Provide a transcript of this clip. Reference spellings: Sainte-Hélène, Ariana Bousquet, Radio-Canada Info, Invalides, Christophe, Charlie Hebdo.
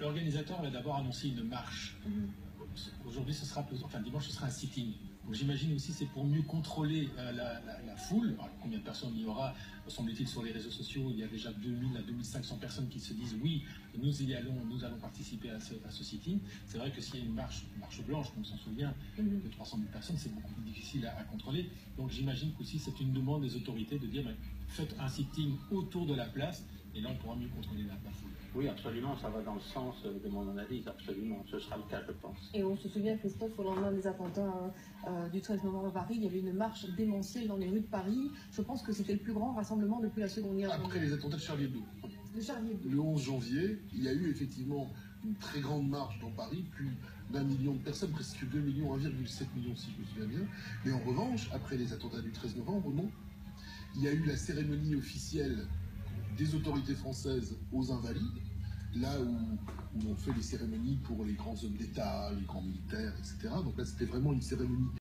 L'organisateur avait d'abord annoncé une marche. Aujourd'hui, ce sera, enfin dimanche, ce sera un sitting. Donc j'imagine aussi c'est pour mieux contrôler la foule. Alors, combien de personnes il y aura, semble-t-il, sur les réseaux sociaux, il y a déjà 2000 à 2500 personnes qui se disent oui, nous y allons, nous allons participer à ce sitting. C'est vrai que s'il y a une marche blanche, on s'en souvient, de 300 000 personnes, c'est beaucoup plus difficile à contrôler. Donc j'imagine qu'aussi c'est une demande des autorités de dire ben, faites un sitting autour de la place. Et là, on pourra mieux contrôler la foule. Oui, absolument, ça va dans le sens de mon analyse, absolument. Ce sera le cas, je pense. Et on se souvient, Christophe, au lendemain des attentats du 13 novembre à Paris, il y avait une marche démentielle dans les rues de Paris. Je pense que c'était le plus grand rassemblement depuis la Seconde Guerre mondiale. Après les attentats de Charlie Hebdo. Le 11 janvier, il y a eu effectivement une très grande marche dans Paris, plus d'1 million de personnes, presque 2 millions, 1,7 million si je me souviens bien. Mais en revanche, après les attentats du 13 novembre, non. Il y a eu la cérémonie officielle des autorités françaises aux Invalides, là où on fait les cérémonies pour les grands hommes d'État, les grands militaires, etc. Donc là, c'était vraiment une cérémonie